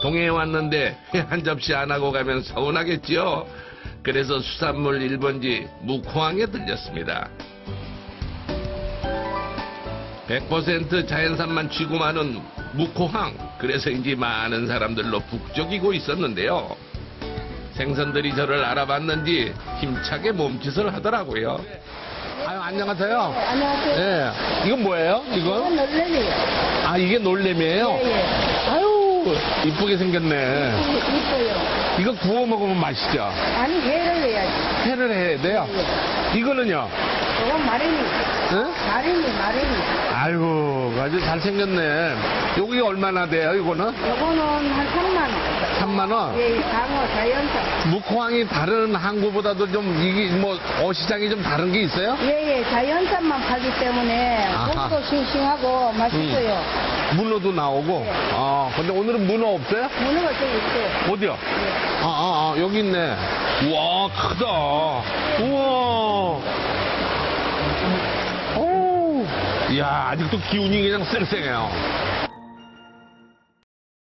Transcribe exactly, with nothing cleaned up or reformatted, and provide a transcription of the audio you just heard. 동해에 왔는데 한 접시 안 하고 가면 서운하겠지요. 그래서 수산물 일 번지 묵호항에 들렸습니다. 백 퍼센트 자연산만 치고 마는 묵호항, 그래서인지 많은 사람들로 북적이고 있었는데요. 생선들이 저를 알아봤는지 힘차게 몸짓을 하더라고요. 아유, 안녕하세요. 네, 안녕하세요. 네. 이건 뭐예요, 지금? 이건 놀래미예요. 아, 이게 놀래미예요? 네, 예. 아유, 이쁘게 생겼네. 이쁘요. 이거 구워 먹으면 맛있죠? 아니, 회를 해야지. 회를 해야 돼요? 네. 이거는요? 이건 마리미. 응? 마리미, 마리미. 아이고, 아주 잘생겼네. 여기 얼마나 돼요, 이거는? 이거는 한 삼만 원. 삼만 원? 예, 장어, 자연산. 묵호항이 다른 항구보다도 좀, 이게 뭐, 어시장이 좀 다른 게 있어요? 예, 예, 자연산만 파기 때문에, 고기도 싱싱하고 맛있어요. 음. 문어도 나오고? 예. 아, 근데 오늘은 문어 없어요? 문어가 저기 있어요. 어디요? 예. 아, 아, 아, 여기 있네. 우와, 크다. 우와. 이야, 아직도 기운이 그냥 쌩쌩해요.